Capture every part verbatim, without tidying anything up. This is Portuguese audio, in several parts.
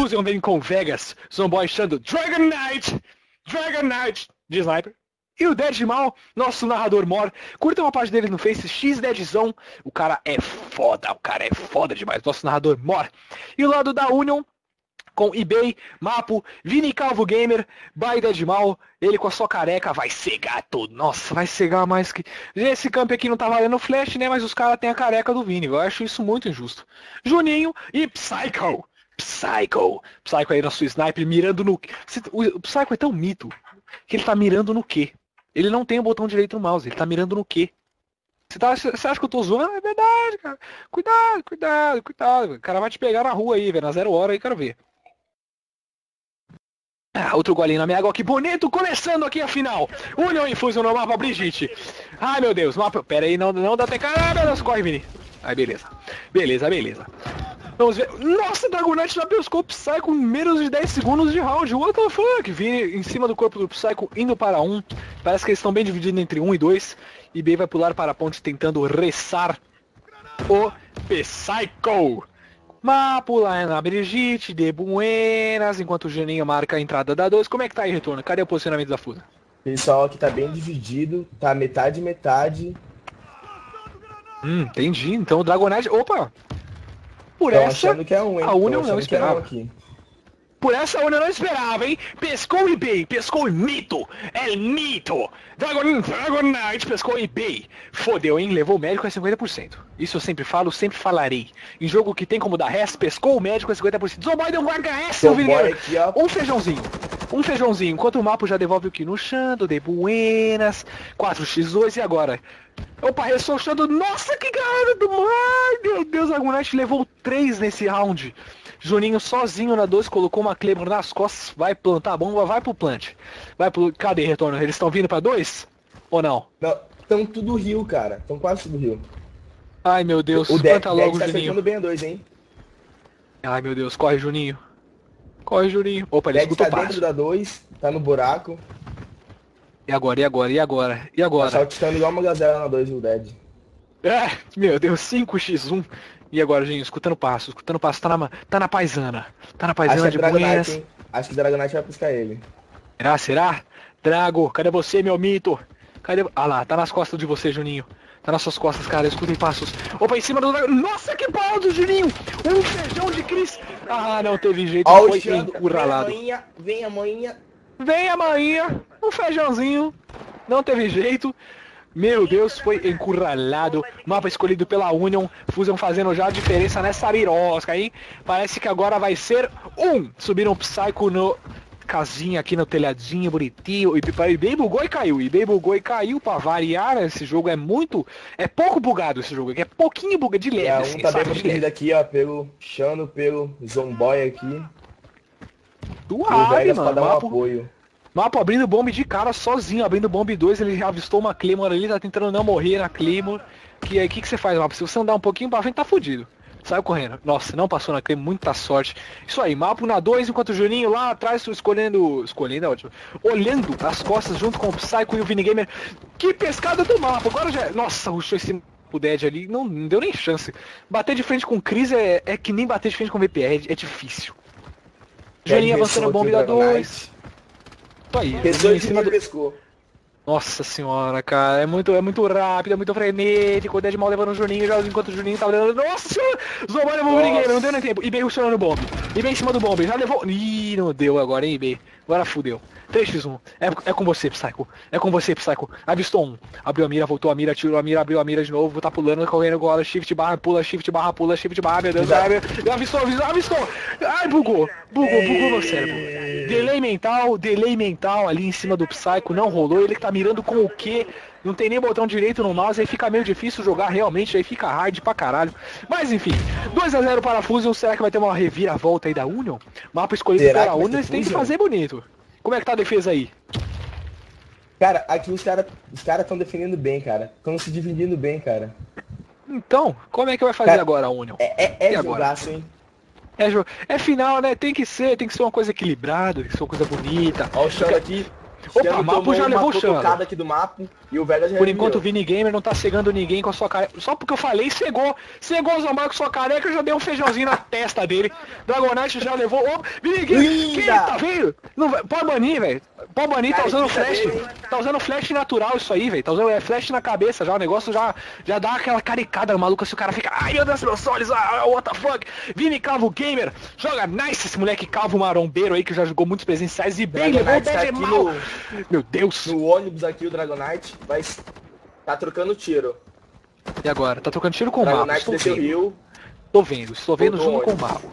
Fusion vem com Vegas, Zomboy Xando, Dragon Knight, Dragon Knight de Sniper. E o Deadmau, nosso narrador mor. Curtam a página dele no Face, xdedzão. O cara é foda, o cara é foda demais, nosso narrador mor. E o lado da Union, com eBay, Mapo, Vini Calvo Gamer, by Deadmau, ele com a sua careca vai cegar tudo. Nossa, vai cegar mais que... Esse camp aqui não tá valendo flash, né? Mas os caras têm a careca do Vini. Eu acho isso muito injusto. Juninho e Psycho. Psycho. Psycho aí na sua sniper, mirando no... O Psycho é tão mito que ele tá mirando no quê? Ele não tem o botão direito no mouse. Ele tá mirando no quê? Você, tá, você acha que eu tô zoando? É verdade, cara. Cuidado, cuidado, cuidado. O cara vai te pegar na rua aí, velho. Na zero hora aí, quero ver. Ah, outro golinho na minha água, que bonito, começando aqui a final. Union e Fusion no mapa, Brigitte. Ai, meu Deus, mapa, pera aí, não, não dá até... Ah, meu Deus, corre, Vini. Aí, beleza. Beleza, beleza. Vamos ver. Nossa, Dragon Knight na Bioscope Psycho com menos de dez segundos de round. What the fuck? Vini em cima do corpo do Psycho, indo para um. Parece que eles estão bem divididos entre um e dois. E B vai pular para a ponte, tentando ressar o Psycho. Mapo lá na Brigitte, de buenas, enquanto o Juninho marca a entrada da dois. Como é que tá aí, retorno? Cadê o posicionamento da Fusa? Pessoal, aqui tá bem dividido, tá metade, metade. Hum, entendi. Então o Dragon Knight... Opa! Por Tô essa, que é um, a Union não esperava. É um aqui. Por essa, a Union não esperava, hein? Pescou eBay, pescou mito, é mito. Dragon, Dragon Knight pescou eBay. Fodeu, hein? Levou o médico a cinquenta por cento. Isso eu sempre falo, sempre falarei. Em jogo que tem como dar res, pescou o médico a cinquenta por cento. Zomboy deu um H S, eu vi. Um feijãozinho. Um feijãozinho. Enquanto o Mapo já devolve o que no Xando, de buenas. quatro por dois e agora? Opa, ressolchando. Nossa, que cara do mar. Meu Deus, Dragon Knight levou três nesse round. Juninho sozinho na dois, colocou uma Claymore nas costas, vai plantar a bomba, vai pro plant. Vai pro... Cadê retorno? Eles estão vindo pra dois? Ou não? Não, estão tudo rio, cara. Estão quase tudo rio. Ai, meu Deus. O Deck tá fechando bem a dois, hein? Ai, meu Deus. Corre, Juninho. Corre, Juninho. Opa, ele escuta o passo. Tá dentro da dois, tá no buraco. E agora, e agora, e agora, e agora? Tá saltitando igual uma gazela na dois, o Dead. É, meu Deus, cinco por um. E agora, gente, escutando o passo, escutando o passo, tá na, tá na paisana. Tá na paisana de buenas. Acho que o Dragon Knight vai buscar ele. Será, será? Drago, cadê você, meu mito? Cadê... Ah lá, tá nas costas de você, Juninho. Tá nas suas costas, cara, escutem passos. Opa, em cima do Dragon. Nossa, que pau do Juninho! Um feijão de Cris. Ah, não teve jeito, oh, foi encurralado. Vem a manhinha, vem a manhinha. Vem a manhinha, um feijãozinho. Não teve jeito. Meu Deus, foi encurralado. Mapa escolhido pela Union. Fusion fazendo já a diferença nessa birosca, hein? Parece que agora vai ser um. Subiram o Psycho no casinha aqui no telhadinho, bonitinho. E eBay bugou e caiu. eBay bugou e caiu pra variar. Esse jogo é muito... É pouco bugado esse jogo aqui. É pouquinho bugado de leve. É, um assim, tá bem protegido aqui, ó. Pelo Xano, pelo Zomboy aqui. Duave, mano. Pra dar um apoio. Mapo abrindo bomba de cara sozinho, abrindo bomba dois, ele já avistou uma Claymore ali, tá tentando não morrer na Claymore. Que aí, o que, que você faz, Mapo? Se você andar um pouquinho pra frente, tá fudido. Saiu correndo. Nossa, não passou na Claymore, muita sorte. Isso aí, Mapo na dois, enquanto o Juninho lá atrás, escolhendo... Escolhendo é ótimo. Olhando as costas junto com o Psycho e o Vini Gamer. Que pescada do Mapo, agora já... Nossa, rushou esse... O Dead ali, não, não deu nem chance. Bater de frente com Cris é, é que nem bater de frente com o V P R, é, é difícil. Juninho avançando a bomba da dois... Aí, em cima do... pescou. Nossa senhora, cara, é muito, é muito rápido, é muito frenético. O Deadmau levando o Juninho, já enquanto o Juninho tá olhando. Nossa senhora, Zomboy levou o Brigueiro, não deu nem tempo. eBay funcionando o bombe, eBay em cima do bombe, já levou. Ih, não deu agora, hein, eBay. Agora fudeu. três por um, é, é com você, Psycho. É com você, Psycho. Avistou um, abriu a mira, voltou a mira, tirou a mira, abriu a mira de novo. Tá pulando, correndo agora, shift barra, pula, shift barra, pula, shift barra, meu Deus. Avistou, avistou, avistou. Ai, bugou, bugou, bugou meu cérebro. Delay mental, delay mental ali em cima do Psycho, não rolou, ele que tá mirando com o quê? Não tem nem botão direito no mouse, aí fica meio difícil jogar realmente, aí fica hard pra caralho. Mas enfim, dois a zero para a Fusion, será que vai ter uma reviravolta aí da Union? Mapa escolhido será pela Union, eles têm que fazer bonito. Como é que tá a defesa aí? Cara, aqui os caras os cara estão defendendo bem, cara, estão se dividindo bem, cara. Então, como é que vai fazer cara, agora a Union? É, é, é jogaço, hein? É, é final, né? Tem que ser, tem que ser uma coisa equilibrada, tem que ser uma coisa bonita. Olha o Xando aqui. Opa, o Mapo já levou o Xando. Aqui do Mapo, e o Vegas por enquanto o Vini Gamer não tá cegando ninguém com a sua careca. Só porque eu falei, cegou. Cegou o Zomboy com sua careca, eu já dei um feijãozinho na testa dele. Dragon Knight já levou. Ô, Vini Gamer, que tá vendo? Não, pode banir, velho. Pode banir, tá usando flash. Tá usando flash natural isso aí, velho. Tá usando é, flash na cabeça já. O negócio já, já dá aquela caricada maluca se o cara fica. Ai, meu Deus, meus olhos, ah, what the fuck. Vini Calvo Gamer, joga nice esse moleque calvo marombeiro aí que já jogou muitos presenciais e bem levou o Deadmau. Meu Deus! No ônibus aqui o Dragon Knight vai... tá trocando tiro. E agora? Tá trocando tiro com o Mapo. Estou vendo. Estou vendo, estou vendo junto com o Mapo.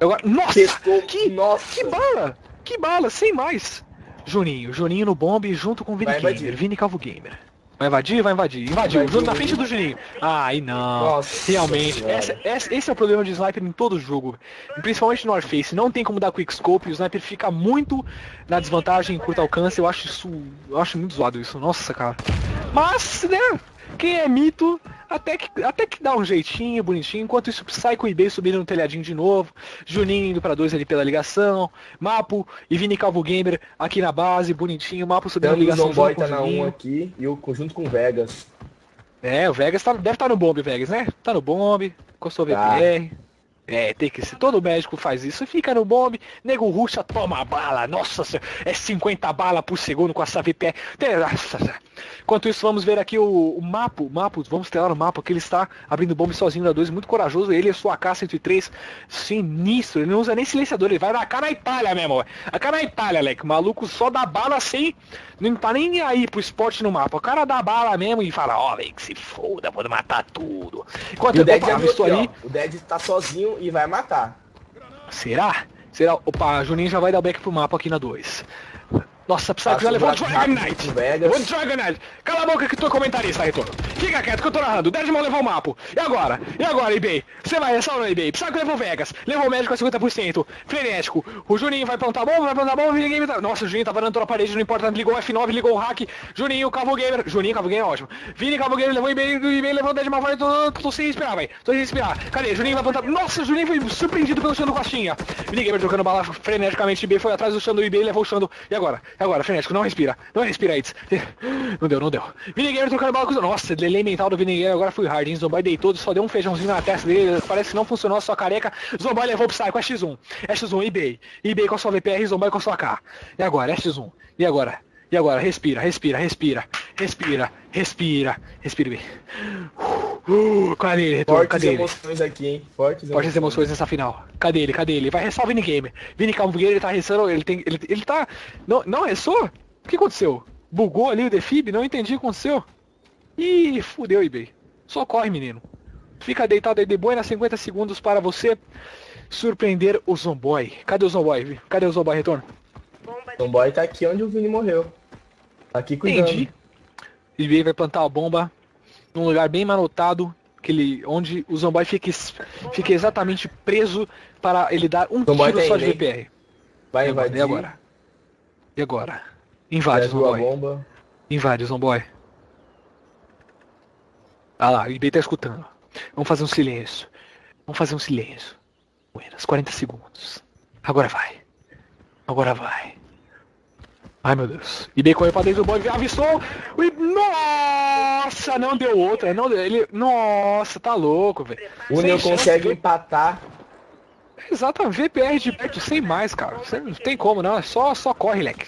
Agora... Nossa! Testou... Que... Nossa! Que bala! Que bala, sem mais! Juninho, Juninho no bombe junto com o Vini Gamer, Vini Calvo Gamer. Vai invadir? Vai invadir. Invadiu, junto na frente do Juninho. Ai, não. Nossa, realmente. Essa, essa, esse é o problema de sniper em todo jogo. Principalmente no Warface. Não tem como dar quickscope. O sniper fica muito na desvantagem em curto alcance. Eu acho isso... Eu acho muito zoado isso. Nossa, cara. Mas, né? Quem é mito... Até que, até que dá um jeitinho bonitinho. Enquanto isso, Psycho e eBay subindo no telhadinho de novo. Juninho indo pra dois ali pela ligação. Mapo e Vini Calvo Gamer aqui na base, bonitinho. Mapo subindo na ligação. O Zomboy tá na um aqui e o conjunto com o Vegas. É, o Vegas tá, deve estar tá no bombe, Vegas, né? Tá no bombe, encostou o V P R. É, tem que ser. Todo médico faz isso. Fica no bombe. Nego ruxa, toma a bala. Nossa senhora. É cinquenta balas por segundo com essa V P R. Enquanto isso, vamos ver aqui o, o Mapo. O Mapo, vamos ter lá no Mapo que ele está abrindo bomba sozinho da dois. Muito corajoso. Ele e sua K cento e três. Sinistro. Ele não usa nem silenciador. Ele vai na cara na Itália mesmo. A cara na Itália, Alec. O maluco só dá bala sem. Não tá nem aí pro esporte no Mapo. O cara dá bala mesmo e fala: ó, oh, velho, que se foda, vou matar tudo. Enquanto eu estou ali. Ó, o Dead tá sozinho. E vai matar. Será? Será? Opa, Juninho já vai dar o back pro Mapo aqui na dois. Nossa, Psycho já levou o Dragon Knight. Levou o Dragon Knight. Cala a boca que tô comentarista, retorno. Fica quieto que eu tô narrando. O Deadmau levou o Mapo. E agora? E agora, eBay? Você vai ressalva no eBay. Psycho levou o Vegas. Levou o médico a cinquenta por cento. Frenético. O Juninho vai plantar bomba, vai plantar bomba. Vini Game tá... Nossa, o Juninho tá varando toda a parede, não importa. Ligou o F nove, ligou o hack. Juninho, Calvo Gamer. Juninho, Calvo Gamer é ótimo. Vini, Calvo Gamer, levou o eBay. O eBay levou o Deadmau. Vai, tô, tô sem respirar, vai. Tô sem respirar. Cadê? Juninho vai plantar... Nossa, o Juninho foi surpreendido pelo Xando Coxinha. Vini Gamer jogando bala freneticamente. eBay foi atrás do Xando. eBay levou o Xando. E agora? Agora, frenético, não respira, não respira, AIDS. Não deu, não deu. Vini Gamer trocando bala com os... Nossa, delay mental do Vini Gamer, agora foi hard, hein? Zomboy deitou, só deu um feijãozinho na testa dele, parece que não funcionou a sua careca. Zomboy levou pro Psycho, é X um. É X um, eBay. eBay com a sua V P R, Zomboy com a sua K. E agora, é X um. E agora? E agora? Respira, respira, respira. Respira, respira. Respira, bem. Uh, cadê ele? Retorno? Fortes cadê emoções ele? Aqui, hein? Fortes, Fortes emoções. emoções nessa final. Cadê ele? Cadê ele? Vai ressar o Vini Gamer. Vini Calvo Gamer, ele tá ressando, ele tem... Ele, ele tá... Não, não ressou? O que aconteceu? Bugou ali o Defib? Não entendi o que aconteceu. Ih, fudeu, eBay. Só corre, menino. Fica deitado aí de boa, nas cinquenta segundos para você surpreender o Zomboy. Cadê o Zomboy? Cadê o Zomboy? Retorno? O Zomboy tá aqui onde o Vini morreu. Aqui cuidando. Entendi. eBay vai plantar a bomba num lugar bem manotado, que ele, onde o Zomboy fica, fica exatamente preso para ele dar um Zomboy tiro só de V P R. Vai invadir. E agora? E agora? Invade o Zomboy. Bomba. Invade o Zomboy. Ah lá, o eBay tá escutando. Vamos fazer um silêncio. Vamos fazer um silêncio. Buenas, quarenta segundos. Agora vai. Agora vai. Ai meu Deus. eBay correu pra dentro do bombe, avistou. E... Nossa, não deu outra. Não deu. Ele... Nossa, tá louco, velho. O Union consegue empatar. Exatamente, V P R de perto, sem mais, cara. Você não tem como não. É só, só corre, leque.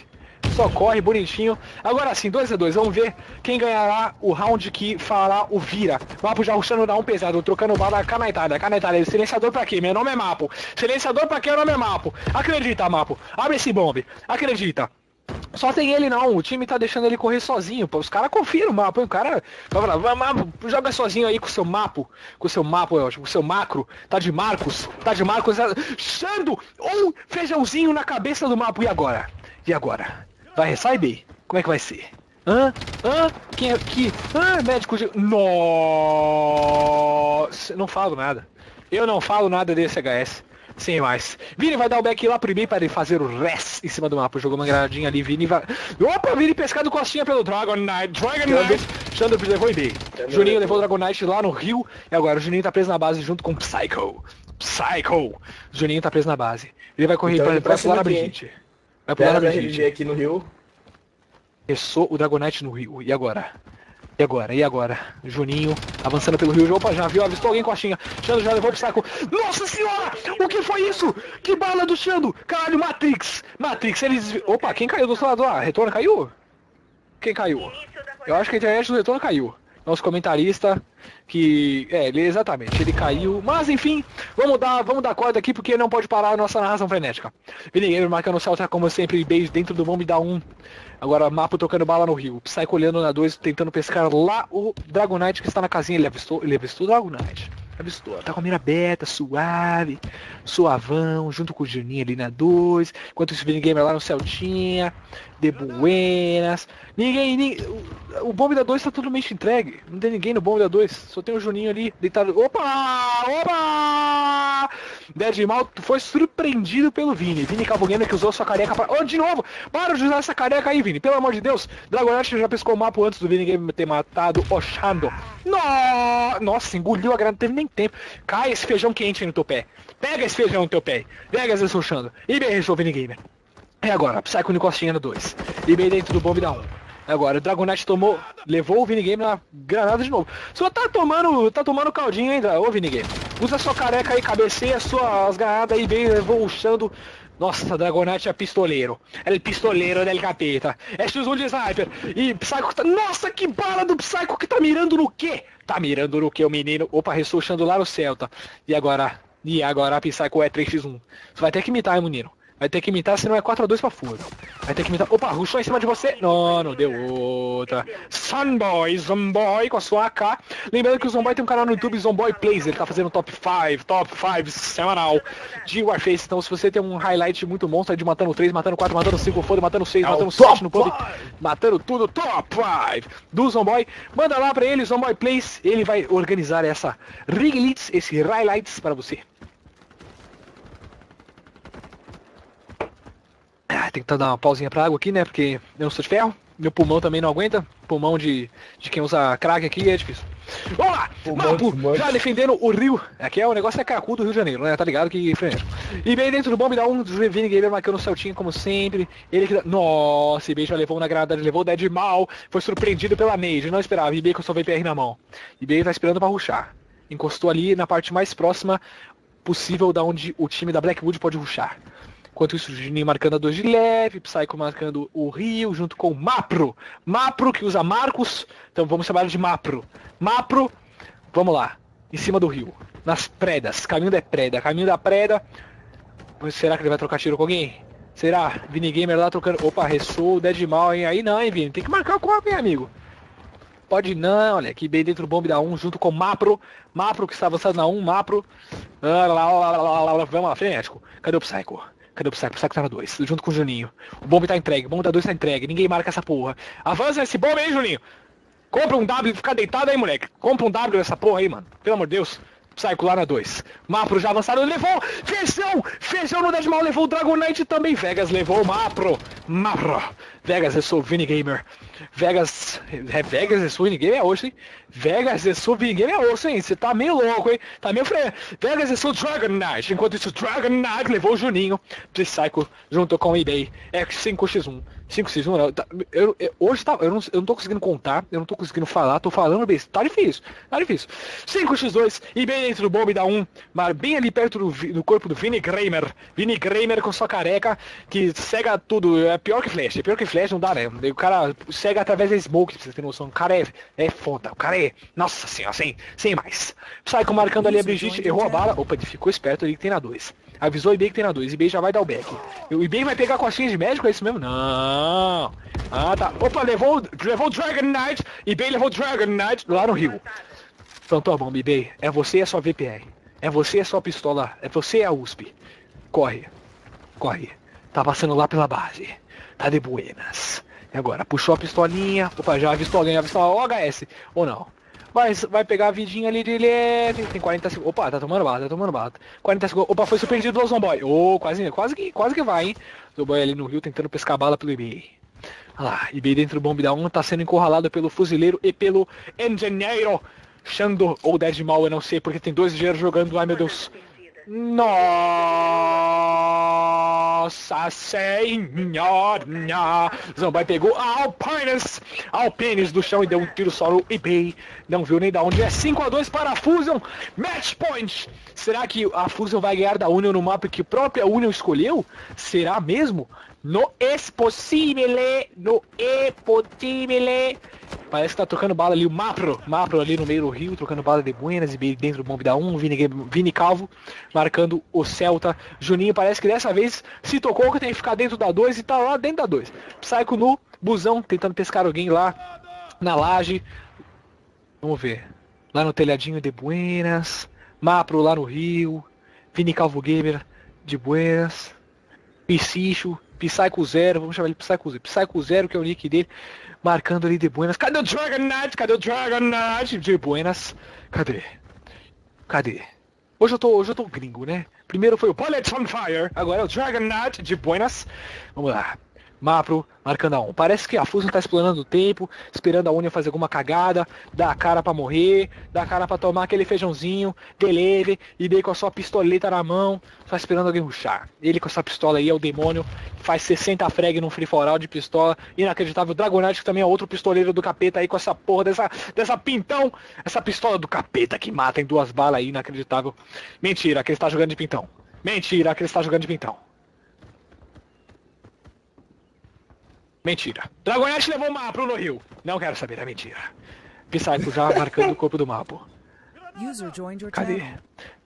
Só corre, bonitinho. Agora sim, dois a dois. Vamos ver quem ganhará o round que fará o vira. Mapo já rushando, dá um pesado, trocando bala na Itália. Na Itália, silenciador pra quê? Meu nome é Mapo. Silenciador pra quê? Meu nome é Mapo. Acredita, Mapo. Abre esse bombe. Acredita. Só tem ele não, o time tá deixando ele correr sozinho, pô. Os caras confiam no Mapo, hein? O cara vai falar, vai, Mapo, joga sozinho aí com o seu Mapo, com o seu Mapo, eu acho, com o seu macro, tá de Marcos, tá de Marcos, Xando, um feijãozinho na cabeça do Mapo, e agora? E agora? Vai ressai, B? Como é que vai ser? Hã? Hã? Quem é que? Hã? Médico de... Nossa, não falo nada, eu não falo nada desse H S. Sem mais. Vini vai dar o back lá pro eBay para ele fazer o res em cima do Mapo. Jogou uma granadinha ali, Vini vai... Opa, Vini pescado costinha pelo Dragon Knight. Dragon Knight. Xando levou o eBay. Juninho levou o Dragon Knight lá no Rio. E agora o Juninho tá preso na base junto com o Psycho. Psycho. Juninho tá preso na base. Ele vai correr então, pra, ele pra pular na Brigitte. Vai pular na Brigitte. Aqui no Rio. Desceu o Dragon Knight no rio. E agora? E agora? E agora? Juninho avançando pelo rio. Opa, já viu? Avistou alguém com a Xinha. Xando já levou de saco. Nossa senhora! O que foi isso? Que bala do Xando! Caralho, Matrix! Matrix, eles... Opa, quem caiu do outro lado lá? Ah, retorno caiu? Quem caiu? Eu acho que a internet do retorno caiu. Nosso comentarista, que... É, ele, exatamente, ele caiu. Mas, enfim, vamos dar, vamos dar corda aqui, porque não pode parar a nossa narração frenética. Vini Gamer marcando o Celta, como sempre, beijo dentro do bombe, dá um. Agora, Mapo tocando bala no rio. Psycho olhando na dois, tentando pescar lá o Dragon Knight, que está na casinha. Ele avistou, ele avistou o Dragon Knight. Avistou, tá com a mira aberta, suave, suavão, junto com o Juninho ali na dois. Enquanto isso, Vini Gamer lá no Celtinha, de buenas. Ninguém, ninguém o bombe da dois tá totalmente entregue. Não tem ninguém no bombe da dois. Só tem o Juninho ali, deitado. Opa! Opa! Deadmau foi surpreendido pelo Vini. Vini Calvo Gamer que usou sua careca para... Oh, de novo! Para de usar essa careca aí, Vini. Pelo amor de Deus. Dragon Knight já pescou o mapa antes do Vini Gamer ter matado o Xando. No... Nossa, engoliu a grana. Não teve nem tempo. Cai esse feijão quente aí no teu pé. Pega esse feijão no teu pé. Pega esse Xando. E bem, resolve Vini Gamer. É agora, Psycho no costinha no dois. E bem dentro do bomb da um. É agora, o Dragon Knight tomou, levou o Vini Gamer na granada de novo. Só tá tomando, tá tomando caldinho ainda, ô Vini Gamer. Usa sua careca aí, cabeceia suas granadas e bem levou o Xando. Nossa, Dragon Knight é pistoleiro. É o pistoleiro del capeta. É X um de sniper. E Psycho tá... Nossa, que bala do Psycho que tá mirando no quê? Tá mirando no quê, o menino? Opa, restou o Xando lá no Celta. E agora? E agora a Psycho é três por um. Você vai ter que imitar, hein, menino? Vai ter que imitar, senão é quatro a dois pra Fusion. Vai ter que imitar. Opa, rushou em cima de você. Não, não deu outra. Zomboy, Zomboy com a sua A K. Lembrando que o Zomboy tem um canal no YouTube, Zomboy Plays. Ele tá fazendo top cinco, top cinco semanal de Warface. Então se você tem um highlight muito monstro de matando três, matando quatro, matando cinco, foda, matando seis, é matando sete no pub, matando tudo, top cinco do Zomboy. Manda lá pra ele, Zomboy Plays. Ele vai organizar essa Rig Elites, esse highlights pra você. Tem que dar uma pausinha pra água aqui, né? Porque eu não sou de ferro. Meu pulmão também não aguenta. Pulmão de, de quem usa crack aqui é difícil. Vamos lá! Mapo já defendendo o Rio. Aqui é o negócio é Cacu do Rio de Janeiro, né? Tá ligado que frenético. E bem dentro do bombe dá um Vini Gamer marcando o Celtinho como sempre. Ele que... Nossa, eBay já levou na granada, levou o Deadmau. Foi surpreendido pela nade. Não esperava. eBay com o seu V P R na mão. eBay tá esperando pra rushar. Encostou ali na parte mais próxima possível da onde o time da Blackwood pode rushar. Enquanto isso, o Juninho marcando a dois de leve, Psycho marcando o Rio, junto com o Mapro. Mapro, que usa Marcos. Então vamos chamar de Mapro. Mapro, vamos lá. Em cima do Rio. Nas predas. Caminho da preda. Caminho da preda. Será que ele vai trocar tiro com alguém? Será? Vini Gamer lá trocando... Opa, ressou o Deadmau, hein? Aí não, hein, Vini? Tem que marcar com alguém, amigo. Pode não, olha, aqui bem dentro do bombe da um, junto com o Mapro. Mapro, que está avançado na um, Mapro. Ah, lá, lá, lá, lá, lá. Vamos lá, frenético. Cadê o Psycho? Cadê o Psycho? O Psycho tá na dois, junto com o Juninho. O bombe tá entregue, o bombe da dois tá entregue, ninguém marca essa porra. Avança esse bombe aí, Juninho. Compra um W, fica deitado aí, moleque. Compra um W nessa porra aí, mano. Pelo amor de Deus. Psycho lá na dois. Mapro já avançado, levou. Feijão, Feijão no Deadmau, levou o Dragon Knight também. Vegas levou o Mapro. Mapro. Vegas, eu sou o Vini Gamer. Vegas, é Vegas, eu sou o Vini Gamer, é osso, hein? Vegas, eu sou o Vini Gamer, é osso, hein? Você tá meio louco, hein? Tá meio freio. Vegas, eu sou o Dragon Knight. Enquanto isso, o Dragon Knight levou o Juninho. Psycho junto com o eBay. É cinco por um. cinco por um, eu, eu, hoje tá, eu, não, eu não tô conseguindo contar, eu não tô conseguindo falar, tô falando bem, tá difícil, tá difícil. cinco por dois, e bem dentro do bombe dá um, mas bem ali perto do, do corpo do Vini Gamer. Vini Gamer com sua careca, que cega tudo, é pior que flash, é pior que flash, não dá, né? O cara cega através da smoke, pra vocês terem noção, o cara é, é foda, o cara é, nossa senhora, sem, sem mais. Psycho marcando ali a Brigitte, errou a bala, opa, ele ficou esperto ali que tem na dois. Avisou o eBay que tem na dois, eBay já vai dar o back. O eBay vai pegar a coxinha de médico, é isso mesmo? Não. Ah, tá. Opa, levou, levou o Dragon Knight, eBay levou o Dragon Knight lá no Rio. Então tá bom, eBay, é você e a sua V P R. É você e a sua pistola, é você e a U S P. Corre, corre. Tá passando lá pela base. Tá de buenas. E agora, puxou a pistolinha. Opa, já avistou alguém, já avistou a O H S. Ou não? Mas vai pegar a vidinha ali de leve. Tem quarenta segundos. Opa, tá tomando bala, tá tomando bala. quarenta segundos. Opa, foi surpreendido pelo Zomboy. Ô, oh, quase, quase, que, quase que vai, hein? Zomboy ali no rio tentando pescar bala pelo eBay. Olha lá, eBay dentro do bombe da um tá sendo encurralado pelo fuzileiro e pelo engenheiro Xando ou Deadmau, eu não sei, porque tem dois engenheiros jogando. Ai, meu Deus. Nossa! Nossa Senhora! Zomboy pegou a Alpines, Alpines do chão e deu um tiro só no eBay. Não viu nem da onde. É cinco a dois para a Fusion. Match point! Será que a Fusion vai ganhar da Union no mapa que a própria Union escolheu? Será mesmo? No es possibile, no e possibile. Parece que tá trocando bala ali o Mapo, Mapo ali no meio do rio, trocando bala de buenas e dentro do bomb da um, Vini, Vini Calvo marcando o Celta. Juninho parece que dessa vez se tocou que tem que ficar dentro da dois e tá lá dentro da dois. Psycho no busão, tentando pescar alguém lá na laje. Vamos ver. Lá no telhadinho de buenas, Mapo lá no rio, Vini Calvo Gamer de buenas, Psicho. Psycho zero, vamos chamar ele de Psycho zero. Psycho zero, que é o nick dele, marcando ali de buenas. Cadê o Dragon Knight? Cadê o Dragon Knight? De buenas. Cadê? Cadê? Hoje eu tô, hoje eu tô gringo, né? Primeiro foi o Bullets on Fire, agora é o Dragon Knight de buenas. Vamos lá. Mapo marcando a um. Parece que a Fusion tá explorando o tempo, esperando a Union fazer alguma cagada, dar a cara pra morrer, dar a cara pra tomar aquele feijãozinho, delivery, e daí com a sua pistoleta na mão, só esperando alguém rushar. Ele com essa pistola aí é o demônio, faz sessenta frag num free for all de pistola, inacreditável. O Dragon Knight, que também é outro pistoleiro do capeta aí com essa porra dessa, dessa pintão, essa pistola do capeta que mata em duas balas aí, inacreditável. Mentira, que ele está jogando de pintão. Mentira, que ele está jogando de pintão. Mentira. Dragonete levou o Mapo no rio. Não quero saber, é mentira. Psycho já marcando o corpo do Mapo. Cadê?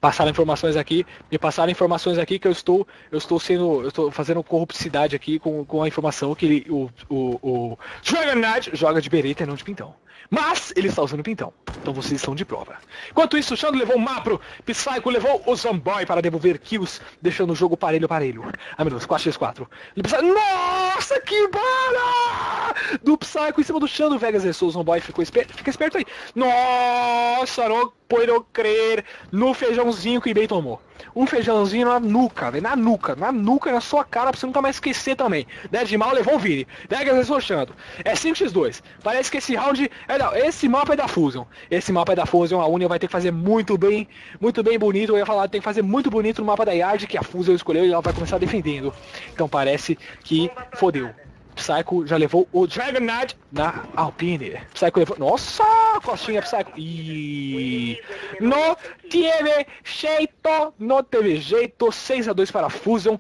Passaram informações aqui. Me passaram informações aqui que eu estou, eu estou sendo, eu estou fazendo corrupticidade aqui com, com a informação que ele, o, o, o Dragon Knight joga de bereta e não de pintão. Mas ele está usando pintão. Então vocês estão de prova. Enquanto isso, o Xando levou o Mapo, Psycho levou o Zomboy para devolver kills, deixando o jogo parelho parelho. Ah, meu Deus, quatro a quatro. Nossa, que bala! Do Psycho em cima do Xando. Vegas restou, o Zomboy ficou esperto. Fica esperto aí. Nossa, não posso crer no feijãozinho que o eBay tomou. Um feijãozinho na nuca, velho. Na nuca, na nuca, na sua cara, pra você nunca mais esquecer também. Deadmau levou o Vini. Vegas restou o Xando. É cinco a dois. Parece que esse round... É, não, esse mapa é da Fusion. Esse mapa é da Fusion. A Union vai ter que fazer muito bem, muito bem bonito. Eu ia falar, tem que fazer muito bonito no mapa da Yard, que a Fusion escolheu, e ela vai começar defendendo. Então parece que fodeu. Psycho já levou o Dragon Knight na Alpine. Psycho levou... Nossa, coxinha Psycho. E não teve jeito, não teve jeito. seis a dois para a Fusion.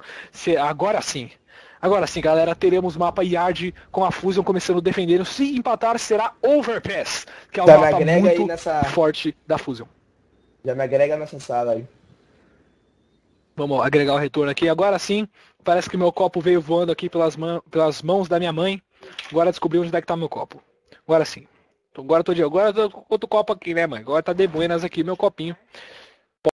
Agora sim. Agora sim, galera, teremos mapa Yard com a Fusion começando defendendo. Se empatar, será Overpass, que é o mapa muito nessa... forte da Fusion. Já me agrega nessa sala aí. Vamos agregar o retorno aqui. Agora sim, parece que meu copo veio voando aqui pelas, man... pelas mãos da minha mãe. Agora descobri onde é que tá meu copo. Agora sim. Agora eu tô de... Agora eu tô com outro copo aqui, né, mãe? Agora tá de buenas aqui meu copinho.